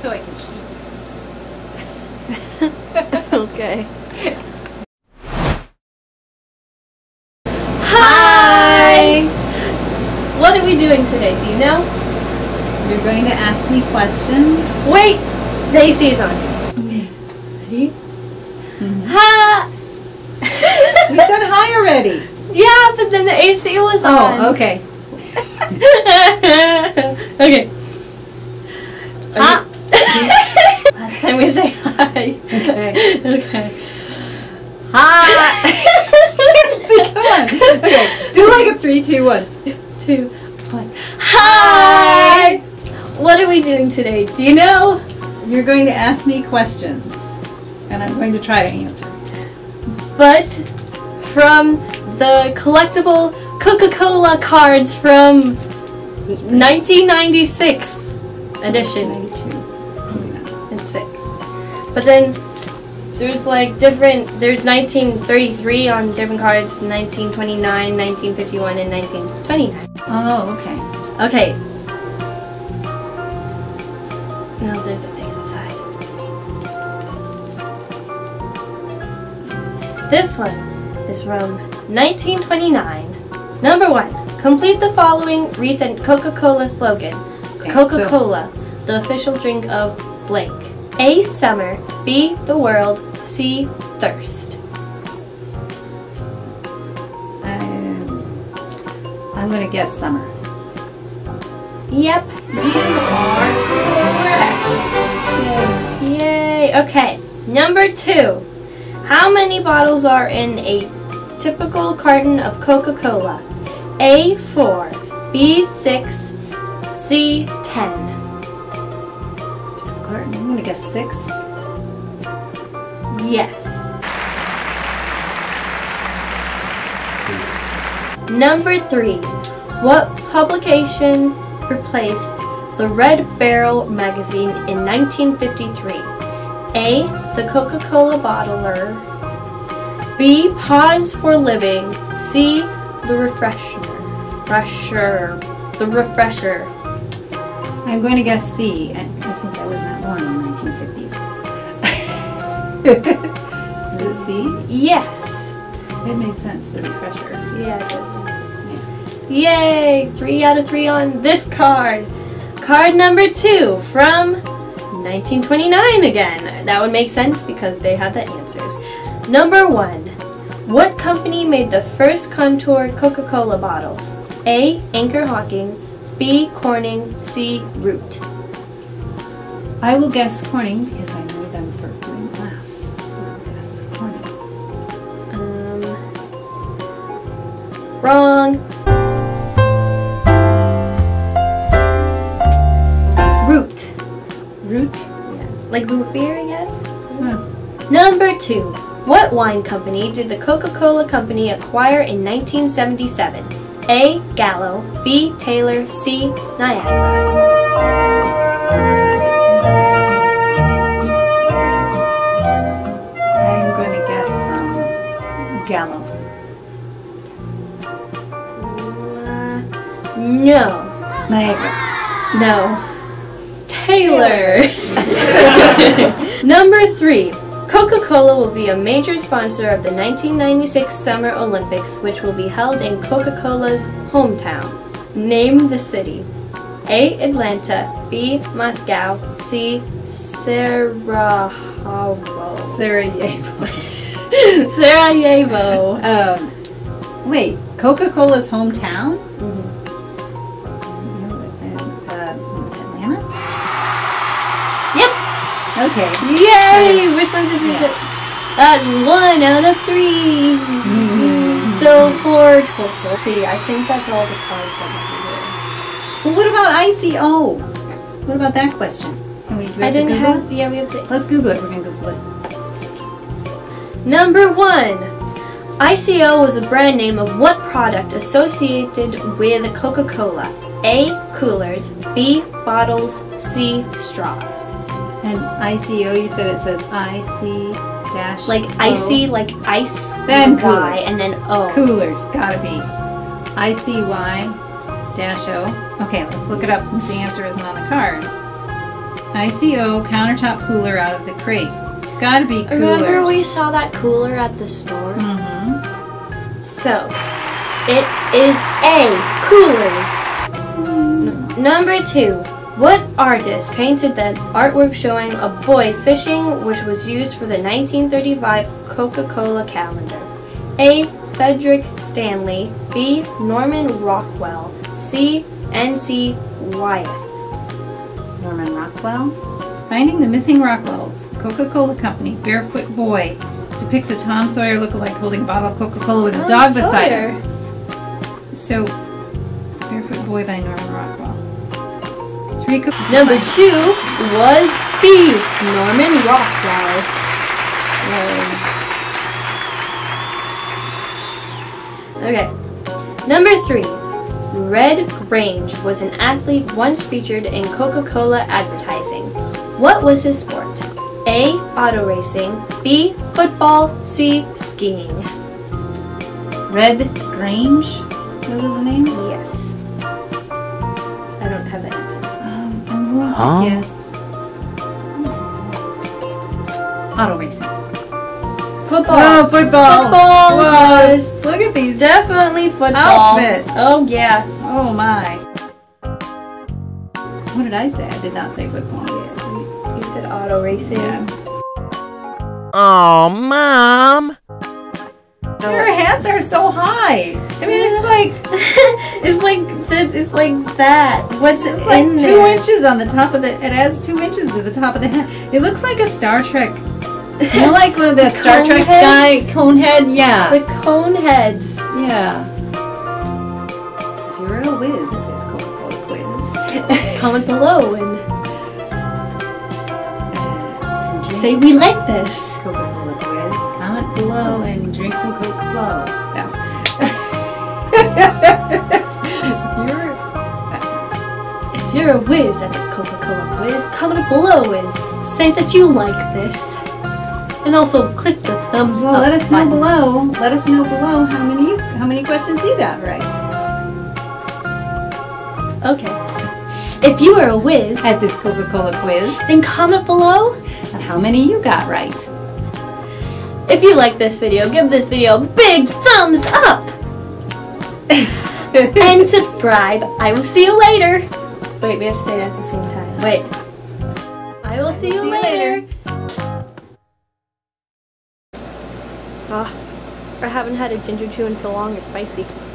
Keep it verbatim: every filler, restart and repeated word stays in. so I can cheat. Okay. Hi! What are we doing today? Do you know? You're going to ask me questions. Wait! The A C is on. Okay. Ready? Mm-hmm. Hi! We said hi already. Yeah, but then the A C was oh, on. Oh, okay. Okay. Ah. Last time we say hi. Okay. Okay. Hi. Come on. Okay. Do like a three, two, one, two, one. Hi. Hi. What are we doing today? Do you know? You're going to ask me questions, and I'm going to try to answer. But from the collectible Coca Cola cards from nineteen ninety-six edition. And six. But then there's like different, there's nineteen thirty-three on different cards, nineteen twenty-nine, nineteen fifty-one, and nineteen twenty-nine. Oh, okay. Okay. Now there's the other side. This one is from nineteen twenty-nine. Number one, complete the following recent Coca-Cola slogan. Okay, Coca-Cola, so the official drink of blank. A, summer. B, the world. C, thirst. Um, I'm going to guess summer. Yep. You are correct. Yay. Yay. Okay. Number two. How many bottles are in a typical carton of Coca-Cola? A, four, B, six, C, ten. I'm going to guess six. Yes. Number three. What publication replaced the Red Barrel magazine in nineteen fifty-three? A, The Coca-Cola Bottler. B, Pause for Living. C, The Refresher. Refresher. The Refresher. I'm going to guess C, since I was not born in the nineteen fifties. Is it C? Yes. It made sense, the refresher. Yeah. Yay! Three out of three on this card. Card number two from nineteen twenty-nine again. That would make sense because they had the answers. Number one. What company made the first contoured Coca-Cola bottles? A, Anchor Hawking. B, Corning. C, Root. I will guess Corning because I know them for doing glass. So I'll guess Corning. Um, wrong. Root. Root? Yeah. Like root beer, I guess? Hmm. Number two. What wine company did the Coca-Cola Company acquire in nineteen seventy-seven? A, Gallo. B, Taylor. C, Niagara. I'm going to guess um, Gallo. Uh, no. Niagara. No. Taylor. Taylor. Number three. Coca-Cola will be a major sponsor of the nineteen ninety-six Summer Olympics, which will be held in Coca-Cola's hometown. Name the city. A, Atlanta. B, Moscow. C, Sarajevo. Sarajevo. Sarajevo. Um, wait, Coca-Cola's hometown? Mm-hmm. uh, Atlanta? Yep. Okay. Yay! Yes. Which ones did you get? Yeah. That's one out of three. Mm-hmm. So four total. See, I think that's all the cars that we did. Well, what about I C O? What about that question? Can we do we have I didn't to Google have, it? Yeah, we have to. Let's Google it. We're going to Google it. Number one. I C O was a brand name of what product associated with Coca-Cola? A, coolers. B, bottles. C, straws. And I C O, you said it says I C dash like icy, like ice, then and Y, and then O. Coolers. Gotta be. I C Y dash O. Okay, let's look it up since the answer isn't on the card. I C O countertop cooler out of the crate. It's gotta be coolers. Remember we saw that cooler at the store? Mm-hmm. So, it is A, coolers. Mm. Number two, what artist painted that artwork showing a boy fishing which was used for the nineteen thirty-five Coca Cola calendar? A, Frederick Stanley. B, Norman Rockwell. C, N C Wyeth. Norman Rockwell. Finding the Missing Rockwells, the Coca-Cola Company, barefoot boy, depicts a Tom Sawyer lookalike holding a bottle of Coca-Cola with Tom his dog Sawyer. beside him. So, Barefoot Boy by Norman Rockwell. Three Number five. two was B, Norman Rockwell. Whoa. Okay. Number three. Red Grange was an athlete once featured in Coca-Cola advertising. What was his sport? A, auto racing. B, football. C, skiing. Red Grange was his name? Yes. I don't have the answers. Um, I'm going to huh? guess. Auto racing. Football. No, football. Football. Was Look at these. Definitely football. Outfits. Oh, yeah. Oh, my. What did I say? I did not say football. Yeah. You said auto racing. Yeah. Oh, Mom. Your hands are so high. I mean, it's like, it's like, the, it's like that. What's it's in like two there? inches on the top of the, it adds two inches to the top of the head. It looks like a Star Trek. You know, like one of that Star Trek guy, Conehead? Yeah. The Coneheads. Yeah. You're a whiz at this Coca-Cola quiz. Comment below and uh, drink. say we like this Coca-Cola quiz. Comment below and drink some Coke slow. No. you're uh, if you're a whiz at this Coca-Cola quiz, comment below and say that you like this. And also click the thumbs well, up. Well, let us know button. below. Let us know below how many how many questions you got right. Okay. If you are a whiz at this Coca-Cola quiz, then comment below on how many you got right. If you like this video, give this video a big thumbs up and subscribe. I will see you later. Wait, we have to say that at the same time. Wait. I will see you see later. You later. Oh, I haven't had a ginger chew in so long, it's spicy.